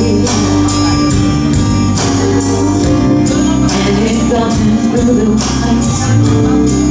And it comes through the lights.